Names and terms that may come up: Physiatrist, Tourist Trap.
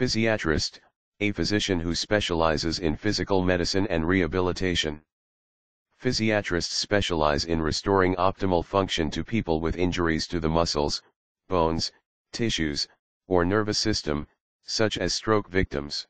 Physiatrist, a physician who specializes in physical medicine and rehabilitation. Physiatrists specialize in restoring optimal function to people with injuries to the muscles, bones, tissues, or nervous system, such as stroke victims.